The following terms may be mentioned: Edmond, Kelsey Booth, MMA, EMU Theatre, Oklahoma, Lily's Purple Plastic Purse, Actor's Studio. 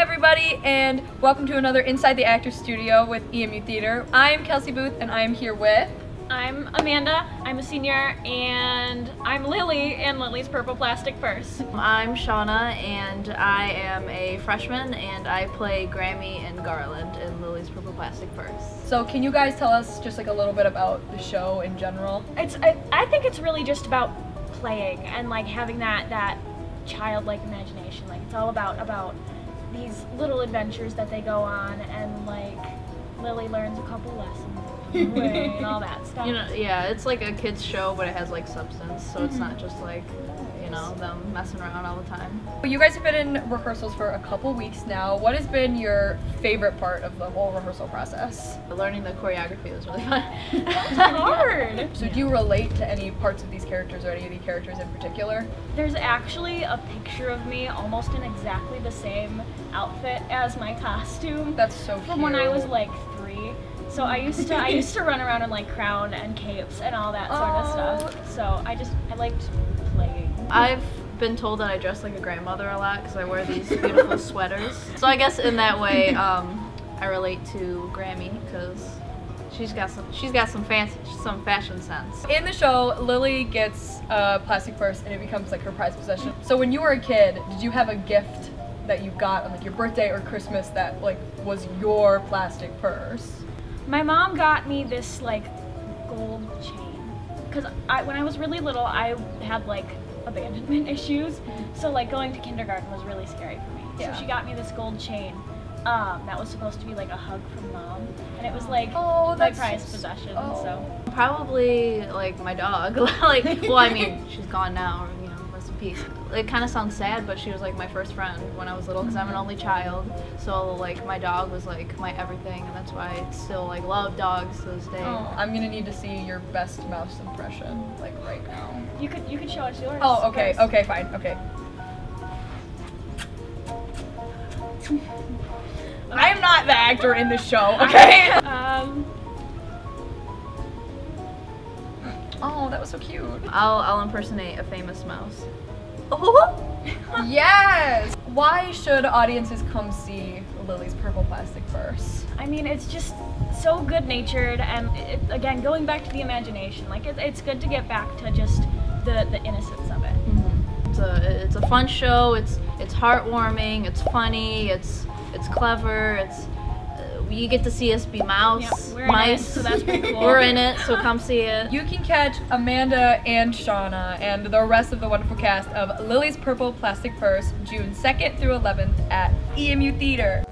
everybody, and welcome to another Inside the Actors Studio with EMU Theatre. I'm Kelsey Booth, and I am here with... I'm Amanda, I'm a senior, and I'm Lily in Lily's Purple Plastic Purse. I'm Shauna, and I am a freshman, and I play Grammy and Garland in Lily's Purple Plastic Purse. So can you guys tell us just like a little bit about the show in general? I think it's really just about playing and like having that childlike imagination. Like it's all about these little adventures that they go on, and like Lily learns a couple lessons. And all that stuff. You know, yeah, it's like a kid's show, but it has like substance, so it's not just like, you know, them messing around all the time. Well, you guys have been in rehearsals for a couple weeks now. What has been your favorite part of the whole rehearsal process? Learning the choreography was really fun. That was hard! So do you relate to any parts of these characters or any of the characters in particular? There's actually a picture of me almost in exactly the same outfit as my costume. That's so cute. From when I was like 3. So I used to run around in like crown and capes and all that sort of stuff. So I liked playing. I've been told that I dress like a grandmother a lot because I wear these beautiful sweaters. So I guess in that way, I relate to Grammy because she's got some fancy, some fashion sense. In the show, Lily gets a plastic purse and it becomes like her prized possession. So when you were a kid, did you have a gift that you got on like your birthday or Christmas that like was your plastic purse? My mom got me this like gold chain because when I was really little I had like abandonment issues, so like going to kindergarten was really scary for me. Yeah. So she got me this gold chain that was supposed to be like a hug from mom, and it was like my prized possession. Oh. So probably like my dog. Like, well, I mean, she's gone now. You know, rest in peace. It kind of sounds sad, but she was like my first friend when I was little because I'm an only child. So like my dog was like my everything, and that's why I still like love dogs to this day. Oh, I'm gonna need to see your best mouse impression like right now. You could show us yours. Oh, okay, first. Okay, fine, okay. I am not the actor in this show, okay? Oh, that was so cute. I'll impersonate a famous mouse. Yes! Why should audiences come see Lily's Purple Plastic Purse? I mean, it's just so good-natured, and again, going back to the imagination, like it's good to get back to just the innocence of it. Mm-hmm. It's a fun show. It's heartwarming. It's funny. It's clever. It's you get to see us be mouse, mice, so that's pretty cool. We're in it, so come see it. You can catch Amanda and Shauna and the rest of the wonderful cast of Lily's Purple Plastic Purse June 2nd through 11th at EMU Theatre.